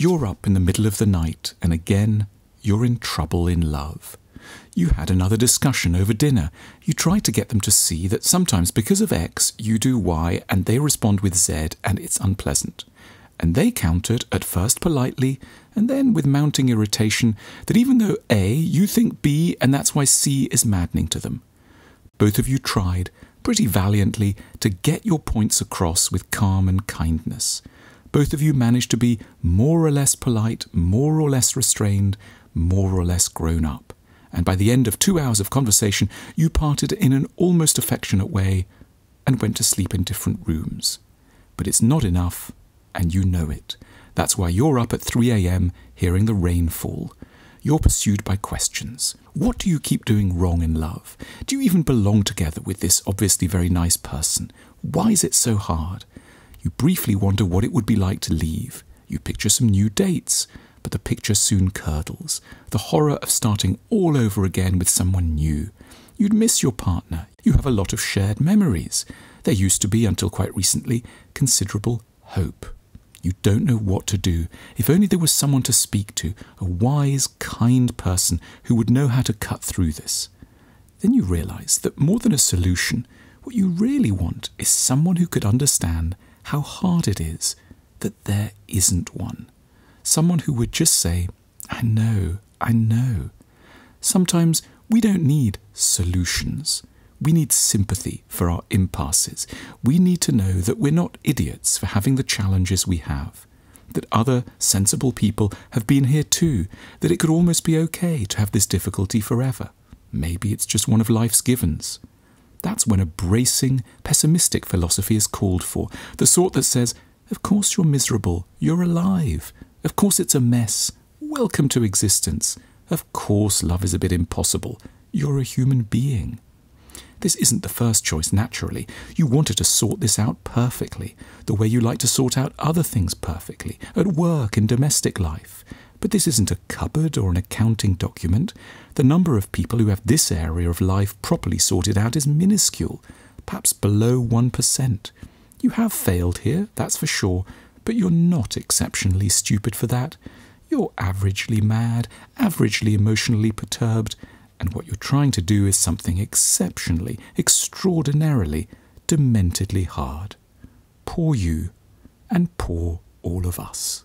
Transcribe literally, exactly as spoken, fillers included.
You're up in the middle of the night, and again, you're in trouble in love. You had another discussion over dinner. You try to get them to see that sometimes because of X, you do Y, and they respond with Z, and it's unpleasant. And they countered, at first politely, and then with mounting irritation, that even though A, you think B, and that's why C is maddening to them. Both of you tried, pretty valiantly, to get your points across with calm and kindness. Both of you managed to be more or less polite, more or less restrained, more or less grown up. And by the end of two hours of conversation, you parted in an almost affectionate way and went to sleep in different rooms. But it's not enough, and you know it. That's why you're up at three a m hearing the rain fall. You're pursued by questions. What do you keep doing wrong in love? Do you even belong together with this obviously very nice person? Why is it so hard? You briefly wonder what it would be like to leave. You picture some new dates, but the picture soon curdles. The horror of starting all over again with someone new. You'd miss your partner. You have a lot of shared memories. There used to be, until quite recently, considerable hope. You don't know what to do. If only there was someone to speak to, a wise, kind person who would know how to cut through this. Then you realise that more than a solution, what you really want is someone who could understand how hard it is that there isn't one. Someone who would just say, I know, I know. Sometimes we don't need solutions. We need sympathy for our impasses. We need to know that we're not idiots for having the challenges we have, that other sensible people have been here too, that it could almost be okay to have this difficulty forever. Maybe it's just one of life's givens. That's when a bracing, pessimistic philosophy is called for, the sort that says, of course you're miserable, you're alive, of course it's a mess, welcome to existence, of course love is a bit impossible, you're a human being. This isn't the first choice, naturally. You wanted to sort this out perfectly, the way you like to sort out other things perfectly, at work and domestic life. But this isn't a cupboard or an accounting document. The number of people who have this area of life properly sorted out is minuscule, perhaps below one percent. You have failed here, that's for sure, but you're not exceptionally stupid for that. You're averagely mad, averagely emotionally perturbed, and what you're trying to do is something exceptionally, extraordinarily, dementedly hard. Poor you, and poor all of us.